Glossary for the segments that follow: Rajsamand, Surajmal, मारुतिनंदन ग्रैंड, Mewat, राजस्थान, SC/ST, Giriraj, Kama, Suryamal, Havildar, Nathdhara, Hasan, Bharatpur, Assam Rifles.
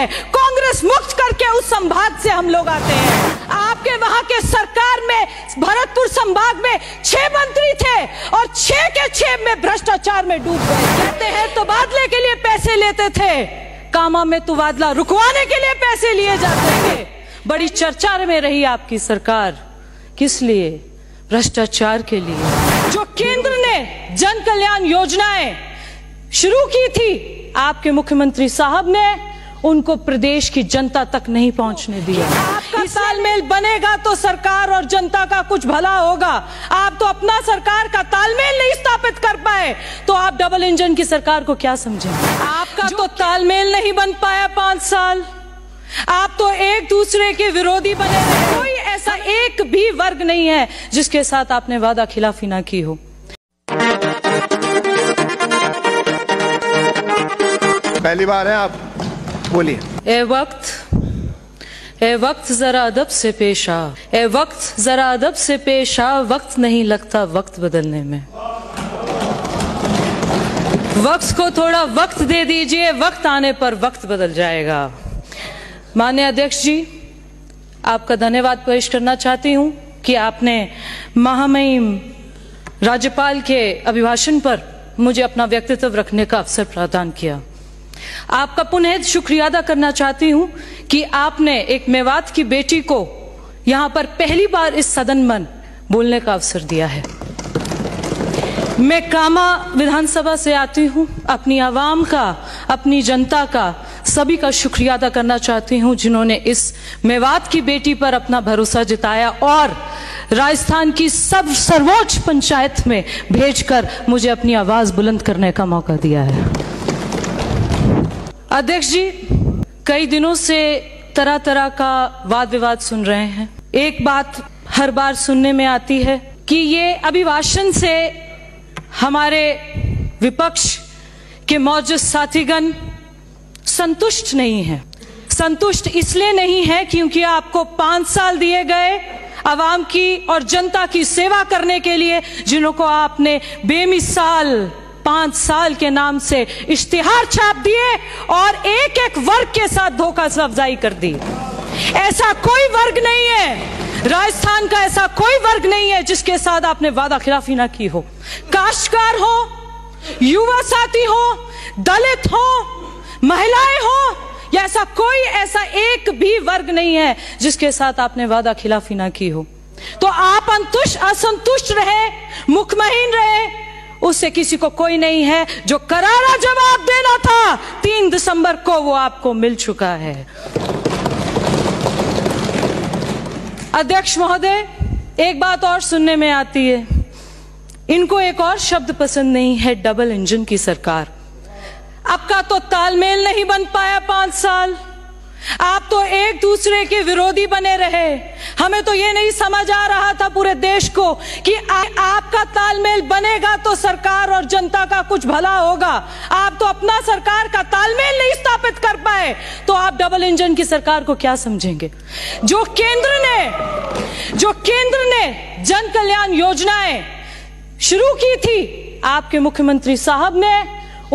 है, कांग्रेस मुक्त करके उस संभाग से हम लोग आते हैं। आपके वहां के सरकार में भरतपुर संभाग में 6 मंत्री थे और 6 के 6 में भ्रष्टाचार में डूब गए। कहते हैं तबादले के लिए पैसे लेते थे, कामा में तबादला रुकवाने के लिए पैसे लिए जाते थे। बड़ी चर्चा में रही आपकी सरकार, किस लिए? भ्रष्टाचार के लिए। जो केंद्र ने जन कल्याण योजनाएं शुरू की थी आपके मुख्यमंत्री साहब ने उनको प्रदेश की जनता तक नहीं पहुंचने दिया। आपका तालमेल बनेगा तो सरकार और जनता का कुछ भला होगा। आप तो अपना सरकार का तालमेल नहीं स्थापित कर पाए तो आप डबल इंजन की सरकार को क्या समझें? आपका तो तालमेल नहीं बन पाया 5 साल। आप तो एक दूसरे के विरोधी बने रहे। कोई ऐसा एक भी वर्ग नहीं है जिसके साथ आपने वादा खिलाफी ना की हो। पहली बार है आप बोलिए। ए वक्त जरा अदब से पेश आ, ए वक्त जरा अदब से पेश आ, वक्त नहीं लगता वक्त बदलने में। वक्त को थोड़ा वक्त दे दीजिए, वक्त आने पर वक्त बदल जाएगा। माननीय अध्यक्ष जी, आपका धन्यवाद पेश करना चाहती हूं कि आपने महामहिम राज्यपाल के अभिभाषण पर मुझे अपना व्यक्तित्व रखने का अवसर प्रदान किया। आपका पुनः शुक्रिया अदा करना चाहती हूं कि आपने एक मेवात की बेटी को यहां पर पहली बार इस सदन में बोलने का अवसर दिया है। मैं कामा विधानसभा से आती हूं, अपनी आवाम का, अपनी जनता का, सभी का शुक्रिया अदा करना चाहती हूं जिन्होंने इस मेवात की बेटी पर अपना भरोसा जताया और राजस्थान की सब सर्वोच्च पंचायत में भेजकर मुझे अपनी आवाज बुलंद करने का मौका दिया है। अध्यक्ष जी, कई दिनों से तरह तरह का वाद विवाद सुन रहे हैं। एक बात हर बार सुनने में आती है कि ये अभिभाषण से हमारे विपक्ष के मौजूद साथीगण संतुष्ट नहीं हैं। संतुष्ट इसलिए नहीं है क्योंकि आपको 5 साल दिए गए आवाम की और जनता की सेवा करने के लिए, जिनको आपने बेमिसाल 5 साल के नाम से इश्तिहार छाप दिए और एक एक वर्ग के साथ धोखा अफजाई कर दी। ऐसा कोई वर्ग नहीं है, राजस्थान का ऐसा कोई वर्ग नहीं है जिसके साथ आपने वादा खिलाफी ना की हो। काश्तकार हो, युवा साथी हो, दलित हो, महिलाएं हो, या ऐसा कोई ऐसा एक भी वर्ग नहीं है जिसके साथ आपने वादा खिलाफी ना की हो। तो आप असंतुष्ट रहे, मुखमहीन रहे, उससे किसी को कोई नहीं है। जो करारा जवाब देना था 3 दिसंबर को वो आपको मिल चुका है। अध्यक्ष महोदय, एक बात और सुनने में आती है, इनको एक और शब्द पसंद नहीं है, डबल इंजन की सरकार। आपका तो तालमेल नहीं बन पाया 5 साल। आप तो एक दूसरे के विरोधी बने रहे। हमें तो ये नहीं समझ आ रहा था पूरे देश को कि आपका तालमेल बनेगा तो सरकार और जनता का कुछ भला होगा। आप तो अपना सरकार का तालमेल नहीं स्थापित कर पाए तो आप डबल इंजन की सरकार को क्या समझेंगे? जो केंद्र ने जन कल्याण योजनाएं शुरू की थी आपके मुख्यमंत्री साहब ने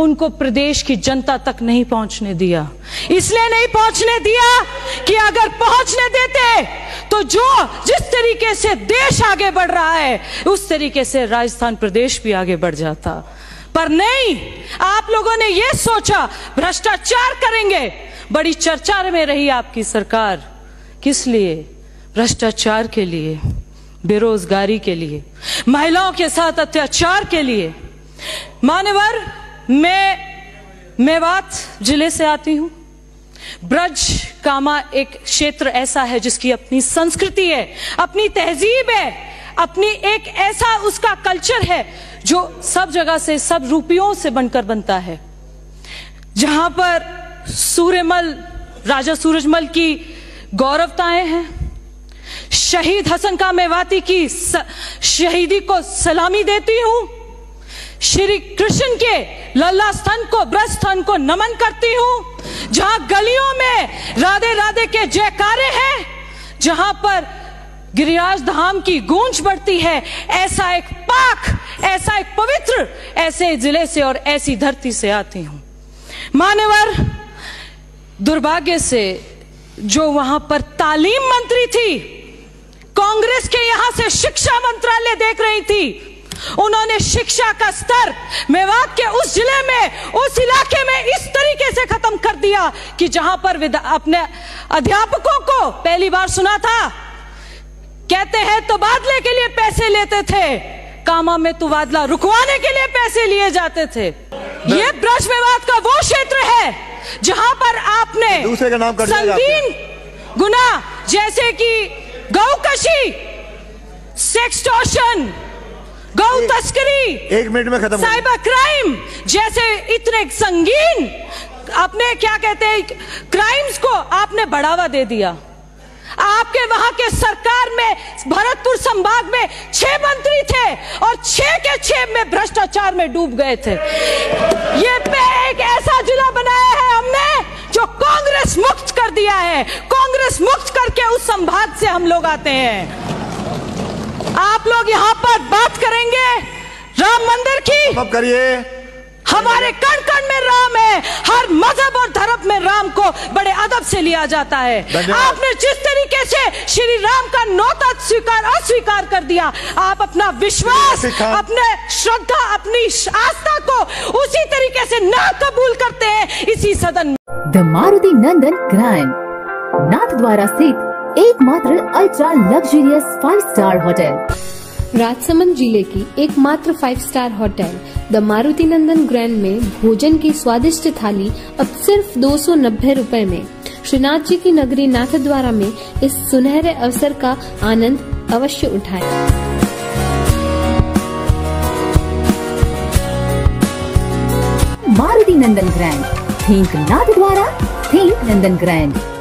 उनको प्रदेश की जनता तक नहीं पहुंचने दिया। इसलिए नहीं पहुंचने दिया कि अगर पहुंचने देते तो जिस तरीके से देश आगे बढ़ रहा है उस तरीके से राजस्थान प्रदेश भी आगे बढ़ जाता। पर नहीं, आप लोगों ने यह सोचा भ्रष्टाचार करेंगे। बड़ी चर्चा में रही आपकी सरकार, किस लिए? भ्रष्टाचार के लिए, बेरोजगारी के लिए, महिलाओं के साथ अत्याचार के लिए। मान्यवर, मैं मेवात जिले से आती हूं। ब्रज कामा एक क्षेत्र ऐसा है जिसकी अपनी संस्कृति है, अपनी तहजीब है, अपनी एक ऐसा उसका कल्चर है जो सब जगह से, सब रूपियों से बनकर बनता है। जहां पर सूर्यमल, राजा सूरजमल की गौरवताएं हैं, शहीद हसन का मेवाती की शहीदी को सलामी देती हूं, श्री कृष्ण के लल्ला स्थान को, ब्रज स्थान को नमन करती हूं, जहां गलियों में राधे राधे के जयकारे हैं, जहां पर गिरिराज धाम की गूंज बढ़ती है। ऐसा एक पाक, ऐसा एक पवित्र, ऐसे जिले से और ऐसी धरती से आती हूं। मान्यवर, दुर्भाग्य से जो वहां पर तालीम मंत्री थी, कांग्रेस के यहां से शिक्षा मंत्रालय देख रही थी, उन्होंने शिक्षा का स्तर मेवात के उस जिले में, उस इलाके में इस तरीके से खत्म कर दिया कि जहां पर अपने अध्यापकों को पहली बार सुना था, कहते हैं तबादले के लिए पैसे लेते थे, कामा में तबादला रुकवाने के लिए पैसे लिए जाते थे। ये ब्रज मेवात का वो क्षेत्र है जहां पर आपने दूसरे का नाम कर दिया, संगीन गुना जैसे कि गौकशी, सेक्सटॉर्शन, गौ तस्करी, एक मिनट में खत्म, साइबर क्राइम जैसे इतने संगीन आपने क्या कहते हैं क्राइम्स को आपने बढ़ावा दे दिया। आपके वहां के सरकार में भरतपुर संभाग में 6 मंत्री थे और 6 के 6 में भ्रष्टाचार में डूब गए थे। ये एक ऐसा जिला बनाया है हमने जो कांग्रेस मुक्त कर दिया है। कांग्रेस मुक्त करके उस संभाग से हम लोग आते हैं। आप लोग यहाँ पर बात करेंगे राम मंदिर की, अब करिए, हमारे कण कण में राम है, हर मजहब और धर्म में राम को बड़े अदब से लिया जाता है। आपने जिस तरीके से श्री राम का नौता स्वीकार अस्वीकार कर दिया, आप अपना विश्वास, अपने श्रद्धा, अपनी आस्था को उसी तरीके से ना कबूल करते हैं इसी सदन में। द मारुतिनंदन ग्रैंड नाथद्वारा स्थित एकमात्र ultra luxurious 5 star hotel, Rajsamand जिले की एकमात्र 5 star hotel the मारुतिनंदन ग्रैंड में भोजन की स्वादिष्ट थाली अब सिर्फ 290 रुपए में। श्रीनाथ जी की नगरी नाथद्वारा में इस सुनहरे अवसर का आनंद अवश्य उठाएं। मारुतिनंदन ग्रैंड, think Nathdwara, think Nandan grand.